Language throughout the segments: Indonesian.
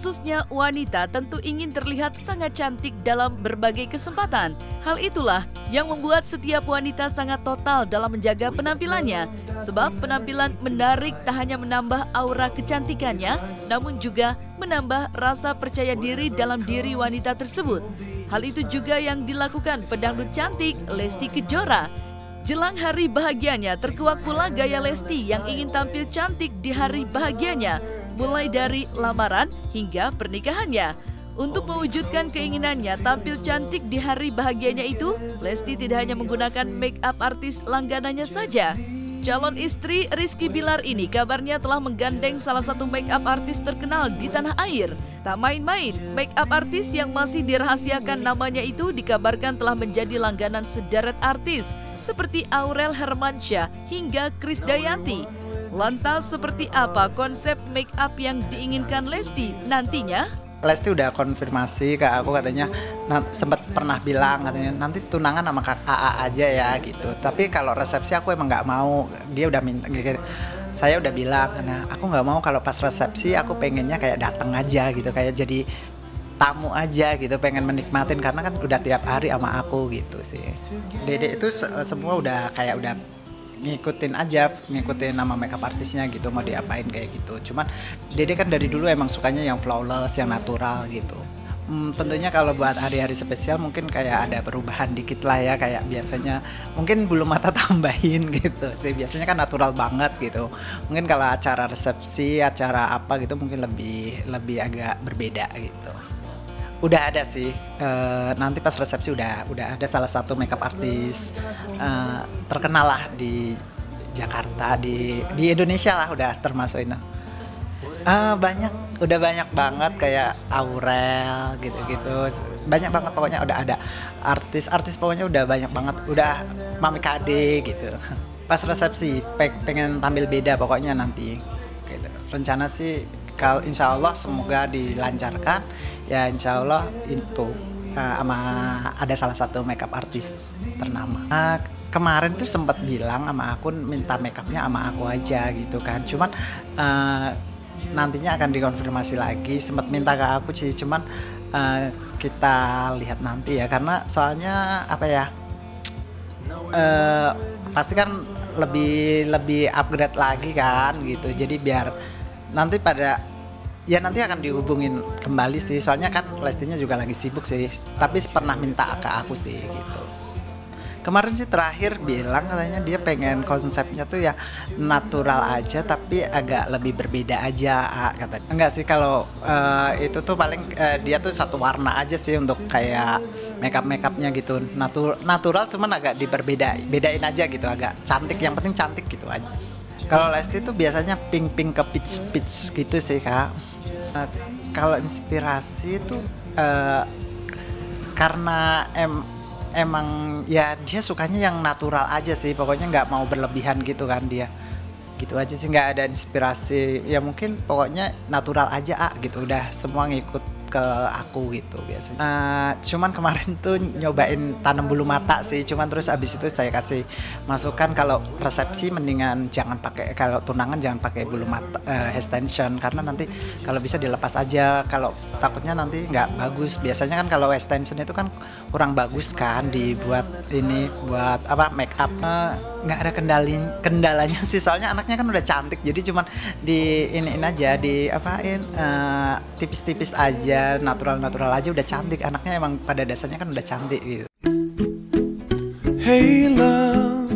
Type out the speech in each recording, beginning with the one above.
Khususnya wanita tentu ingin terlihat sangat cantik dalam berbagai kesempatan. Hal itulah yang membuat setiap wanita sangat total dalam menjaga penampilannya. Sebab penampilan menarik tak hanya menambah aura kecantikannya, namun juga menambah rasa percaya diri dalam diri wanita tersebut. Hal itu juga yang dilakukan pedangdut cantik Lesti Kejora. Jelang hari bahagianya terkuak pula gaya Lesti yang ingin tampil cantik di hari bahagianya, mulai dari lamaran hingga pernikahannya. Untuk mewujudkan keinginannya tampil cantik di hari bahagianya itu, Lesti tidak hanya menggunakan make up artis langganannya saja. Calon istri Rizky Billar ini kabarnya telah menggandeng salah satu make up artis terkenal di tanah air. Tak main-main, make up artis yang masih dirahasiakan namanya itu dikabarkan telah menjadi langganan sederet artis seperti Aurel Hermansyah hingga Krisdayanti. Lantas seperti apa konsep make up yang diinginkan Lesti nantinya? Lesti udah konfirmasi ke aku, katanya sempat pernah bilang katanya nanti tunangan sama Kak AA aja ya gitu. Tapi kalau resepsi aku emang nggak mau. Dia udah minta gitu. Saya udah bilang karena aku nggak mau kalau pas resepsi, aku pengennya kayak datang aja gitu, kayak jadi tamu aja gitu, pengen menikmatin karena kan udah tiap hari sama aku gitu sih. Dede itu semua udah kayak udah ngikutin nama makeup artisnya gitu, mau diapain kayak gitu. Cuman Dede kan dari dulu emang sukanya yang flawless, yang natural gitu. Tentunya kalau buat hari-hari spesial mungkin kayak ada perubahan dikit lah ya, kayak biasanya mungkin belum mata tambahin gitu sih. Biasanya kan natural banget gitu. Mungkin kalau acara resepsi, acara apa gitu mungkin lebih agak berbeda gitu. Udah ada sih, nanti pas resepsi udah ada salah satu makeup artis terkenal lah di Jakarta, di Indonesia lah udah termasuk itu. Udah banyak banget kayak Aurel gitu-gitu, banyak banget pokoknya udah ada artis pokoknya udah banyak banget, udah Mami Kadek gitu. Pas resepsi pengen tampil beda pokoknya nanti gitu. Rencana sih insya Allah semoga dilancarkan ya, insya Allah itu sama ada salah satu makeup artis ternama. Kemarin tuh sempat bilang sama aku minta makeupnya sama aku aja gitu kan, cuman nantinya akan dikonfirmasi lagi. Sempat minta ke aku sih, cuman kita lihat nanti ya, karena soalnya apa ya, pasti kan lebih upgrade lagi kan gitu, jadi biar nanti pada ya nanti akan dihubungin kembali sih, soalnya kan Lestinya juga lagi sibuk sih, tapi pernah minta ke aku sih gitu. Kemarin sih terakhir bilang katanya dia pengen konsepnya tuh ya natural aja tapi agak lebih berbeda aja katanya. Enggak sih kalau itu tuh paling dia tuh satu warna aja sih untuk kayak makeup-makeupnya gitu, natural cuman agak diperbedain aja gitu, agak cantik, yang penting cantik gitu aja. Kalau Lesti tuh biasanya pink ke peach gitu sih Kak. Kalau inspirasi tuh karena emang ya dia sukanya yang natural aja sih, pokoknya nggak mau berlebihan gitu kan dia. Gitu aja sih, nggak ada inspirasi ya, mungkin pokoknya natural aja gitu, udah semua ngikut ke aku gitu biasanya. Cuman kemarin tuh nyobain tanam bulu mata sih, cuman terus abis itu saya kasih masukan kalau resepsi mendingan jangan pakai, kalau tunangan jangan pakai bulu mata extension, karena nanti kalau bisa dilepas aja, kalau takutnya nanti nggak bagus. Biasanya kan kalau extension itu kan kurang bagus kan dibuat ini buat apa make up. Nggak ada kendalanya sih, soalnya anaknya kan udah cantik, jadi cuman di iniin aja, di apain tipis-tipis aja, natural aja udah cantik. Anaknya emang pada dasarnya kan udah cantik gitu.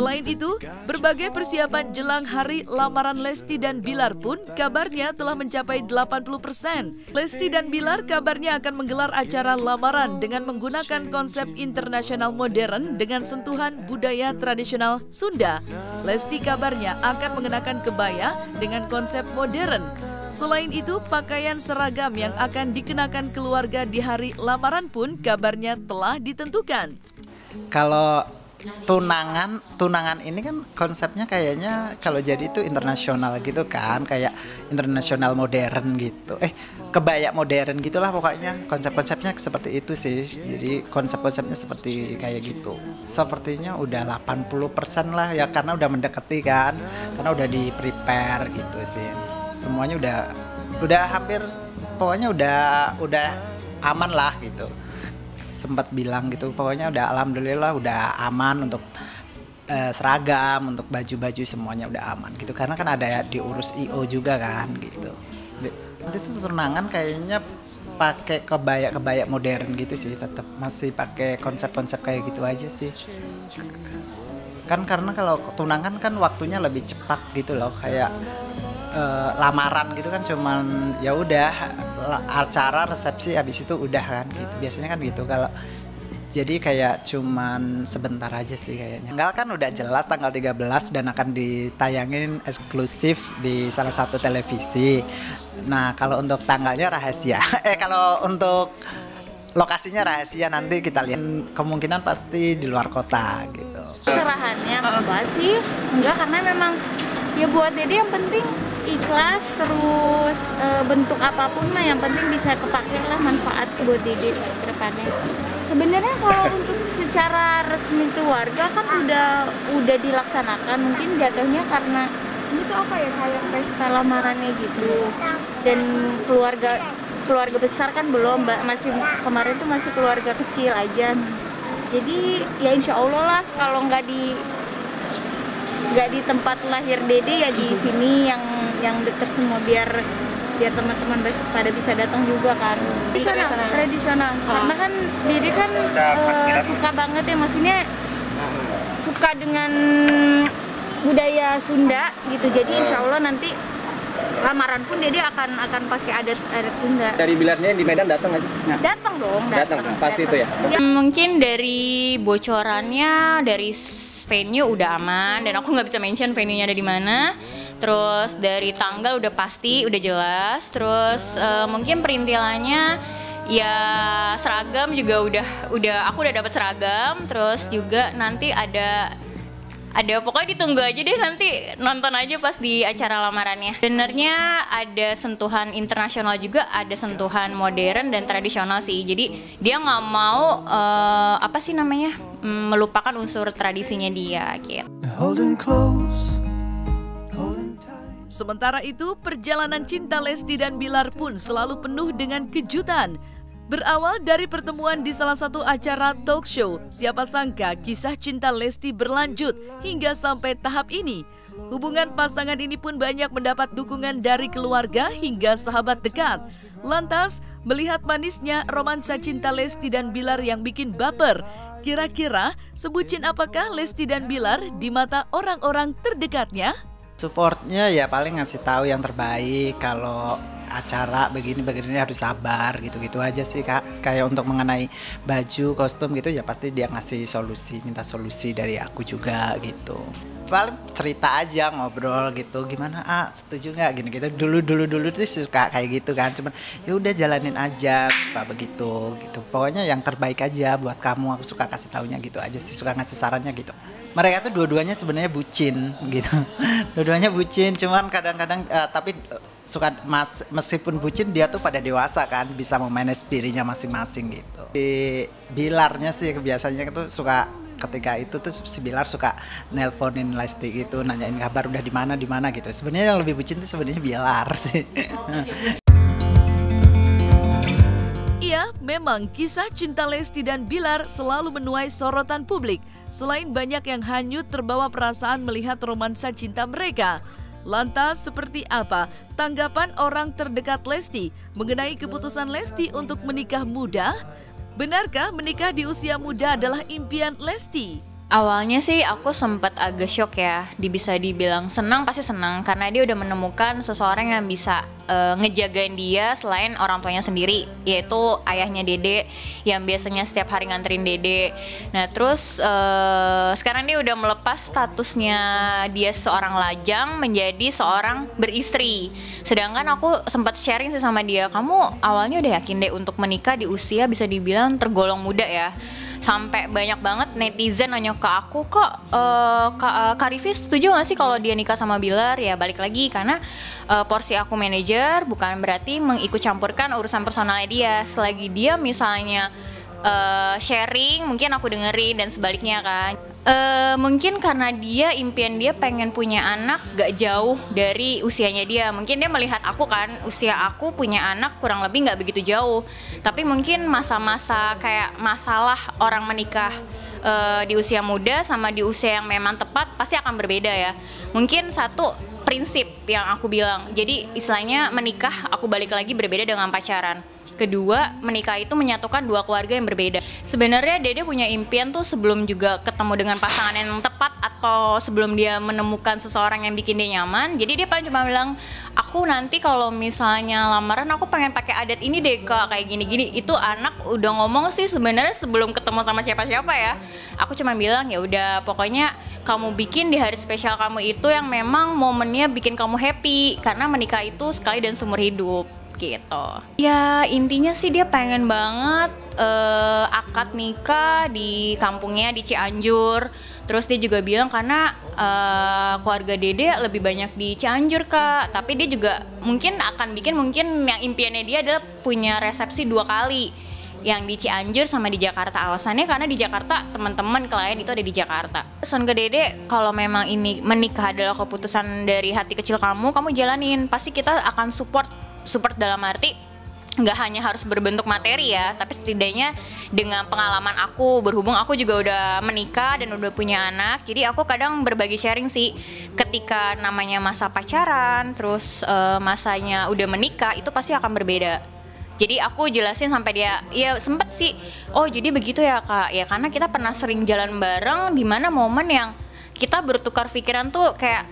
Selain itu, berbagai persiapan jelang hari lamaran Lesti dan Billar pun kabarnya telah mencapai 80%. Lesti dan Billar kabarnya akan menggelar acara lamaran dengan menggunakan konsep internasional modern dengan sentuhan budaya tradisional Sunda. Lesti kabarnya akan mengenakan kebaya dengan konsep modern. Selain itu, pakaian seragam yang akan dikenakan keluarga di hari lamaran pun kabarnya telah ditentukan. Kalau tunangan ini kan konsepnya kayaknya kalau jadi itu internasional gitu kan, kayak internasional modern gitu, kebaya modern gitulah pokoknya, konsep-konsepnya seperti itu sih. Jadi konsep-konsepnya seperti kayak gitu, sepertinya udah 80% lah ya, karena udah mendekati kan, karena udah di prepare gitu sih, semuanya udah udah hampir pokoknya udah aman lah gitu. Sempat bilang gitu pokoknya udah alhamdulillah udah aman untuk seragam, untuk baju-baju semuanya udah aman gitu, karena kan ada diurus IO juga kan gitu. Nanti tuh tunangan kayaknya pakai kebaya modern gitu sih, tetap masih pakai konsep-konsep kayak gitu aja sih. Kan karena kalau tunangan kan waktunya lebih cepat gitu loh, kayak lamaran gitu kan cuman ya udah acara resepsi habis itu udah kan gitu. Biasanya kan gitu kalau jadi kayak cuman sebentar aja sih kayaknya. Tanggal kan udah jelas tanggal 13 dan akan ditayangin eksklusif di salah satu televisi. Nah kalau untuk tanggalnya rahasia, kalau untuk lokasinya rahasia, nanti kita lihat. Kemungkinan pasti di luar kota gitu. Serahannya apa sih? Enggak, karena memang ya buat Dede yang penting ikhlas, terus bentuk apapun mah yang penting bisa kepake lah, manfaat buat Dede ke depannya. Sebenarnya kalau untuk secara resmi keluarga kan udah dilaksanakan, mungkin jatuhnya karena ini tuh apa ya, kayak pesta lamarannya gitu. Dan keluarga besar kan belum, masih kemarin tuh masih keluarga kecil aja. Jadi ya insya Allah lah, kalau nggak di tempat lahir Dede ya di sini yang deket semua, biar teman-teman pada bisa datang juga kan. Tradisional. Karena kan Dede kan suka banget ya, maksudnya suka dengan budaya Sunda gitu. Jadi insya Allah nanti lamaran pun Dede akan pakai adat Sunda. Dari Bilarnya di Medan datang nggak sih? Datang dong. Datang pasti itu ya. Mungkin dari bocorannya dari venue udah aman dan aku nggak bisa mention venue-nya ada di mana. Terus dari tanggal udah pasti, udah jelas. Terus mungkin perintilannya ya seragam juga udah aku udah dapat seragam. Terus juga nanti ada pokoknya ditunggu aja deh, nanti nonton aja pas di acara lamarannya. Sebenarnya ada sentuhan internasional juga, ada sentuhan modern dan tradisional sih. Jadi dia nggak mau melupakan unsur tradisinya dia gitu. Sementara itu, perjalanan cinta Lesti dan Billar pun selalu penuh dengan kejutan. Berawal dari pertemuan di salah satu acara talk show, siapa sangka kisah cinta Lesti berlanjut hingga sampai tahap ini. Hubungan pasangan ini pun banyak mendapat dukungan dari keluarga hingga sahabat dekat. Lantas, melihat manisnya romansa cinta Lesti dan Billar yang bikin baper, kira-kira sebutin apakah Lesti dan Billar di mata orang-orang terdekatnya? Supportnya ya paling ngasih tahu yang terbaik, kalau acara begini harus sabar gitu-gitu aja sih Kak. Kayak untuk mengenai baju, kostum gitu ya pasti dia ngasih solusi, minta solusi dari aku juga gitu. Paling cerita aja, ngobrol gitu, gimana setuju nggak gini gitu. Dulu tuh suka kayak gitu kan, cuman ya udah jalanin aja, suka begitu gitu. Pokoknya yang terbaik aja buat kamu, aku suka kasih taunya gitu aja sih, suka ngasih sarannya gitu. Mereka tuh dua-duanya sebenarnya bucin gitu. Dua-duanya bucin, cuman kadang-kadang tapi suka meskipun bucin dia tuh pada dewasa kan, bisa memanage dirinya masing-masing gitu. Di Billarnya sih biasanya tuh suka ketika itu tuh si Billar suka nelponin Lesti itu, nanyain kabar udah di mana gitu. Sebenarnya yang lebih bucin tuh sebenarnya Billar sih. Ya, memang kisah cinta Lesti dan Billar selalu menuai sorotan publik. Selain banyak yang hanyut terbawa perasaan melihat romansa cinta mereka. Lantas seperti apa tanggapan orang terdekat Lesti mengenai keputusan Lesti untuk menikah muda? Benarkah menikah di usia muda adalah impian Lesti? Awalnya sih aku sempat agak shock ya, bisa dibilang senang, pasti senang karena dia udah menemukan seseorang yang bisa ngejagain dia selain orang tuanya sendiri, yaitu ayahnya Dede yang biasanya setiap hari nganterin Dede. Nah terus sekarang dia udah melepas statusnya dia seorang lajang menjadi seorang beristri. Sedangkan aku sempat sharing sih sama dia, kamu awalnya udah yakin deh untuk menikah di usia bisa dibilang tergolong muda ya? Sampai banyak banget netizen nanya ke aku, kok Kak Rifi setuju gak sih kalau dia nikah sama Billar? Ya balik lagi, karena porsi aku manajer bukan berarti mengikut campurkan urusan personalnya dia. Selagi dia misalnya sharing mungkin aku dengerin dan sebaliknya kan. Mungkin karena dia impian dia pengen punya anak gak jauh dari usianya dia. Mungkin dia melihat aku kan, usia aku punya anak kurang lebih gak begitu jauh. Tapi mungkin masa-masa kayak masalah orang menikah di usia muda sama di usia yang memang tepat pasti akan berbeda ya. Mungkin satu prinsip yang aku bilang, jadi istilahnya menikah aku balik lagi berbeda dengan pacaran. Kedua, menikah itu menyatukan dua keluarga yang berbeda. Sebenarnya Dede punya impian tuh sebelum juga ketemu dengan pasangan yang tepat atau sebelum dia menemukan seseorang yang bikin dia nyaman. Jadi dia paling cuma bilang, aku nanti kalau misalnya lamaran aku pengen pakai adat ini deh kak, kayak gini-gini. Itu anak udah ngomong sih sebenarnya sebelum ketemu sama siapa-siapa ya. Aku cuma bilang ya udah, pokoknya kamu bikin di hari spesial kamu itu yang memang momennya bikin kamu happy, karena menikah itu sekali dan seumur hidup. Gitu. Ya intinya sih dia pengen banget akad nikah di kampungnya di Cianjur. Terus dia juga bilang karena keluarga Dede lebih banyak di Cianjur kak. Tapi dia juga mungkin akan bikin, mungkin yang impiannya dia adalah punya resepsi 2 kali, yang di Cianjur sama di Jakarta. Alasannya karena di Jakarta teman-teman klien itu ada di Jakarta. Pesan ke Dede, kalau memang ini menikah adalah keputusan dari hati kecil kamu, kamu jalanin. Pasti kita akan support dalam arti nggak hanya harus berbentuk materi ya, tapi setidaknya dengan pengalaman aku, berhubung aku juga udah menikah dan udah punya anak, jadi aku kadang berbagi sharing sih. Ketika namanya masa pacaran, terus masanya udah menikah, itu pasti akan berbeda. Jadi aku jelasin sampai dia, ya sempet sih, oh jadi begitu ya kak, ya karena kita pernah sering jalan bareng, di mana momen yang kita bertukar pikiran tuh kayak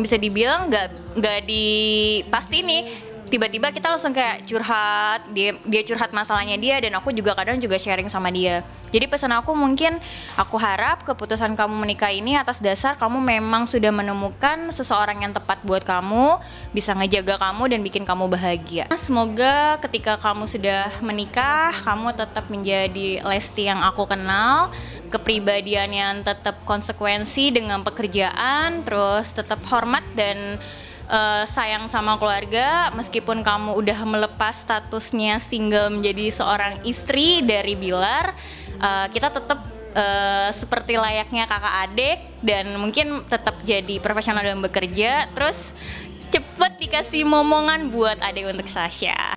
bisa dibilang nggak dipasti nih. Tiba-tiba kita langsung kayak curhat, dia curhat masalahnya dia, dan aku juga kadang juga sharing sama dia. Jadi pesan aku mungkin, aku harap keputusan kamu menikah ini atas dasar kamu memang sudah menemukan seseorang yang tepat buat kamu, bisa ngejaga kamu dan bikin kamu bahagia. Semoga ketika kamu sudah menikah, kamu tetap menjadi Lesti yang aku kenal, kepribadian yang tetap konsekuensi dengan pekerjaan, terus tetap hormat dan sayang sama keluarga, meskipun kamu udah melepas statusnya single menjadi seorang istri dari Billar, kita tetap seperti layaknya kakak adik, dan mungkin tetap jadi profesional dalam bekerja, terus cepet dikasih momongan buat adik untuk Sasha.